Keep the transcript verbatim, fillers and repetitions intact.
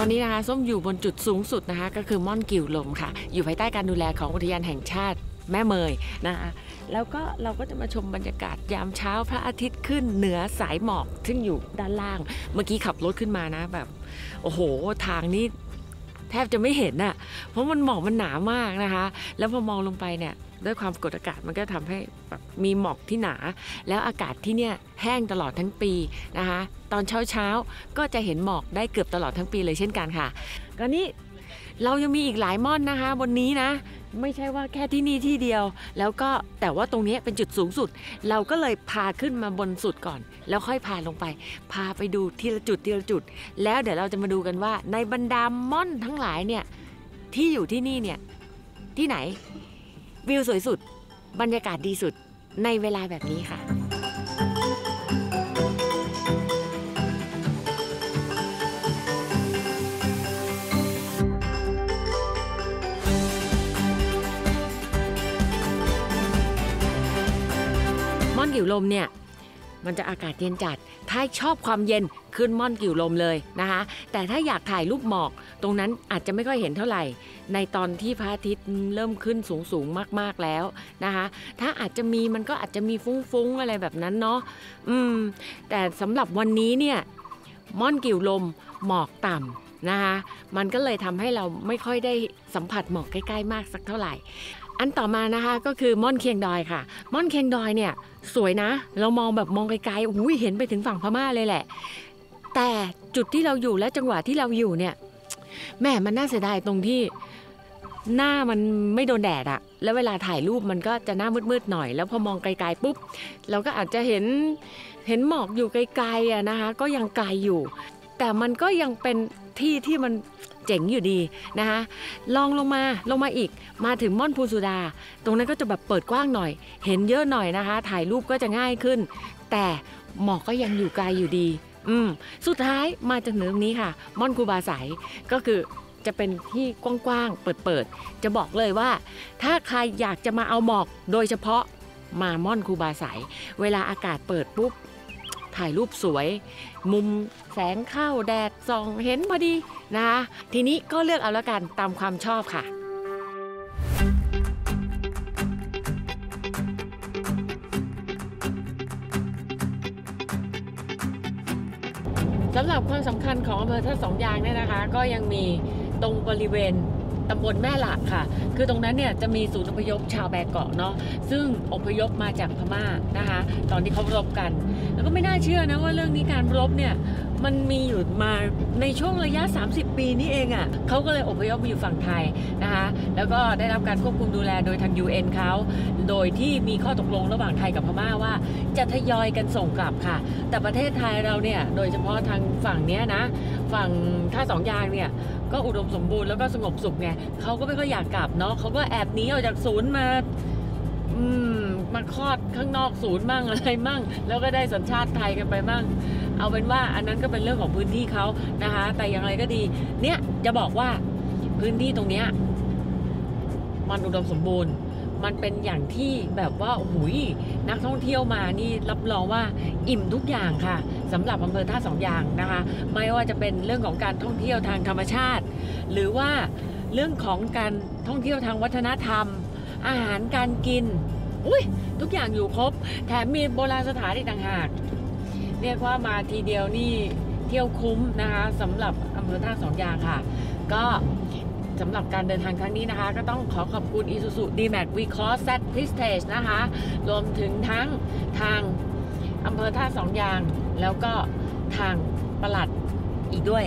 ตอนนี้นะคะส้มอยู่บนจุดสูงสุดนะคะก็คือม่อนกิ่วลมค่ะอยู่ภายใต้การดูแลของอุทยานแห่งชาติแม่เมยนะคะแล้วก็เราก็จะมาชมบรรยากาศยามเช้าพระอาทิตย์ขึ้นเหนือสายหมอกซึ่งอยู่ด้านล่างเมื่อกี้ขับรถขึ้นมานะแบบโอ้โหทางนี้แทบจะไม่เห็นน่ะเพราะมันหมอกมันหนามากนะคะแล้วพอมองลงไปเนี่ยด้วยความกดอากาศมันก็ทำให้แบบมีหมอกที่หนาแล้วอากาศที่เนี่ยแห้งตลอดทั้งปีนะคะตอนเช้าเช้าก็จะเห็นหมอกได้เกือบตลอดทั้งปีเลยเช่นกันค่ะก็นี้เรายังมีอีกหลายม่อนนะคะบนนี้นะไม่ใช่ว่าแค่ที่นี่ที่เดียวแล้วก็แต่ว่าตรงนี้เป็นจุดสูงสุดเราก็เลยพาขึ้นมาบนสุดก่อนแล้วค่อยพาลงไปพาไปดูทีละจุดทีละจุดแล้วเดี๋ยวเราจะมาดูกันว่าในบรรดาม่อนทั้งหลายเนี่ยที่อยู่ที่นี่เนี่ยที่ไหนวิวสวยสุดบรรยากาศดีสุดในเวลาแบบนี้ค่ะม่อนกิ่วลมเนี่ยมันจะอากาศเย็นจัดถ้าชอบความเย็นขึ้นม่อนกิ่วลมเลยนะคะแต่ถ้าอยากถ่ายรูปหมอกตรงนั้นอาจจะไม่ค่อยเห็นเท่าไหร่ในตอนที่พระอาทิตย์เริ่มขึ้นสูงสูงมากๆแล้วนะคะถ้าอาจจะมีมันก็อาจจะมีฟุ้งๆอะไรแบบนั้นเนาะอืมแต่สำหรับวันนี้เนี่ยม่อนกิ่วลมหมอกต่ำนะคะมันก็เลยทำให้เราไม่ค่อยได้สัมผัสหมอกใกล้ๆมากสักเท่าไหร่อันต่อมานะคะก็คือม่อนเคียงดอยค่ะม่อนเคียงดอยเนี่ยสวยนะเรามองแบบมองไกลๆอุ้ยเห็นไปถึงฝั่งพม่าเลยแหละแต่จุดที่เราอยู่และจังหวะที่เราอยู่เนี่ยแม่มันน่าเสียดายตรงที่หน้ามันไม่โดนแดดอะแล้วเวลาถ่ายรูปมันก็จะหน้ามืดๆหน่อยแล้วพอมองไกลๆปุ๊บเราก็อาจจะเห็นเห็นหมอกอยู่ไกลๆอะนะคะก็ยังไกลอยู่แต่มันก็ยังเป็นที่ที่มันเจ๋งอยู่ดีนะคะลองลงมาลงมาอีกมาถึงม่อนภูสุดาตรงนั้นก็จะแบบเปิดกว้างหน่อยเห็นเยอะหน่อยนะคะถ่ายรูปก็จะง่ายขึ้นแต่หมอกก็ยังอยู่ไกลอยู่ดีอืมสุดท้ายมาจากเหนือนี้ค่ะม่อนกูบาไสก็คือจะเป็นที่กว้างๆเปิดๆจะบอกเลยว่าถ้าใครอยากจะมาเอาหมอกโดยเฉพาะมาม่อนกูบาไสเวลาอากาศเปิดปุ๊บถ่ายรูปสวยมุมแสงเข้าแดดส่องเห็นพอดีนะคะทีนี้ก็เลือกเอาละกันตามความชอบค่ะสำหรับความสำคัญของอำเภอท่าสองยางเนี่ยนะคะก็ยังมีตรงบริเวณตำบลแม่หลักค่ะคือตรงนั้นเนี่ยจะมีศูนย์อพยพชาวแบเกาะเนาะซึ่งอพยพมาจากพม่านะคะตอนที่เขารบกันแล้วก็ไม่น่าเชื่อนะว่าเรื่องนี้การรบเนี่ยมันมีอยู่มาในช่วงระยะสามสิบปีนี้เองอ่ะเขาก็เลยอพยพมาอยู่ฝั่งไทยนะคะแล้วก็ได้รับการควบคุมดูแลโดยทาง ยู เอ็น เขาโดยที่มีข้อตกลงระหว่างไทยกับพม่าว่าจะทยอยกันส่งกลับค่ะแต่ประเทศไทยเราเนี่ยโดยเฉพาะทางฝั่งเนี้ยนะฝั่งท่าสองยางเนี่ยก็อุดมสมบูรณ์แล้วก็สงบสุขไงเขาก็ไม่ค่อยอยากกลับเนาะเขาก็แอบหนีออกจากศูนย์มาอืมมาคลอดข้างนอกศูนย์มั่งอะไรมั่งแล้วก็ได้สัญชาติไทยกันไปมั่งเอาเป็นว่าอันนั้นก็เป็นเรื่องของพื้นที่เขานะคะแต่อย่างไรก็ดีเนี่ยจะบอกว่าพื้นที่ตรงเนี้ยมันอุดมสมบูรณ์มันเป็นอย่างที่แบบว่าหุยนักท่องเที่ยวมานี่รับรองว่าอิ่มทุกอย่างค่ะสำหรับอำเภอท่าสองยางนะคะไม่ว่าจะเป็นเรื่องของการท่องเที่ยวทางธรรมชาติหรือว่าเรื่องของการท่องเที่ยวทางวัฒนธรรมอาหารการกินอุ้ยทุกอย่างอยู่ครบแถมมีโบราณสถานอีกต่างหากเรียกว่ามาทีเดียวนี่เที่ยวคุ้มนะคะสำหรับอำเภอท่าสองยางค่ะก็สำหรับการเดินทางครั้งนี้นะคะก็ต้องขอขอบคุณ Isuzu D-Max V-Cross Z Prestige นะคะรวมถึงทั้งทางอำเภอท่าสองยางแล้วก็ทางปลัดอีกด้วย